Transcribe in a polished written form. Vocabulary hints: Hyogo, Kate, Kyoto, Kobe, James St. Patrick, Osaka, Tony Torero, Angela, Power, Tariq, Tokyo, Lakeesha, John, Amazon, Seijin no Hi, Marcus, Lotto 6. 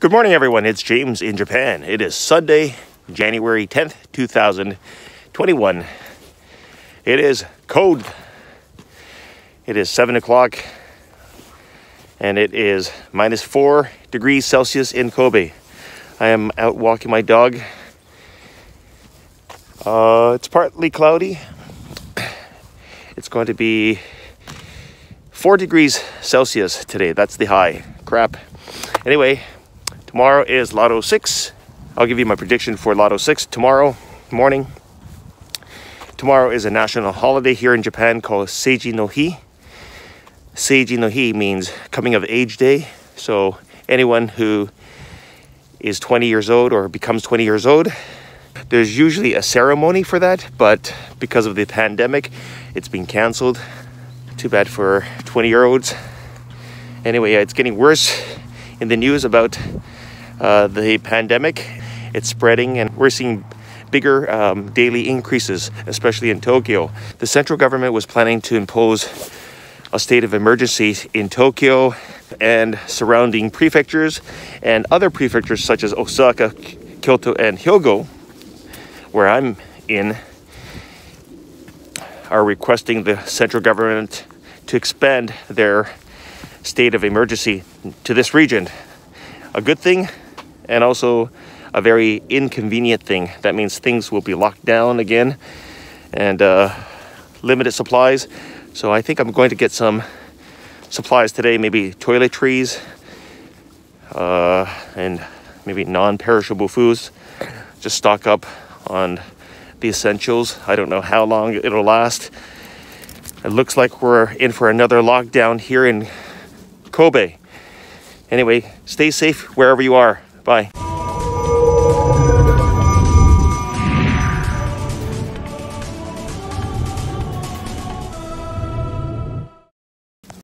Good morning, everyone. It's James in Japan. It is Sunday, January 10th, 2021. It is cold. It is 7 o'clock and it is minus 4 degrees Celsius in Kobe. I am out walking my dog. It's partly cloudy. It's going to be 4 degrees Celsius today. That's the high. Crap. Anyway, tomorrow is Lotto 6. I'll give you my prediction for Lotto 6 tomorrow morning. Tomorrow is a national holiday here in Japan called Seijin no Hi. Seijin no Hi means coming of age day. So anyone who is 20 years old or becomes 20 years old, there's usually a ceremony for that, but because of the pandemic, it's been canceled. Too bad for 20-year-olds. Anyway, it's getting worse in the news about the pandemic. It's spreading and we're seeing bigger daily increases, especially in Tokyo. The central government was planning to impose a state of emergency in Tokyo and surrounding prefectures and other prefectures such as Osaka, Kyoto, and Hyogo, where I'm in, are requesting the central government to expand their state of emergency to this region. A good thing and also a very inconvenient thing. That means things will be locked down again and limited supplies. So I think I'm going to get some supplies today, maybe toiletries and maybe non-perishable foods. Just stock up on the essentials. I don't know how long it'll last. It looks like we're in for another lockdown here in Kobe. Anyway, stay safe wherever you are. Bye.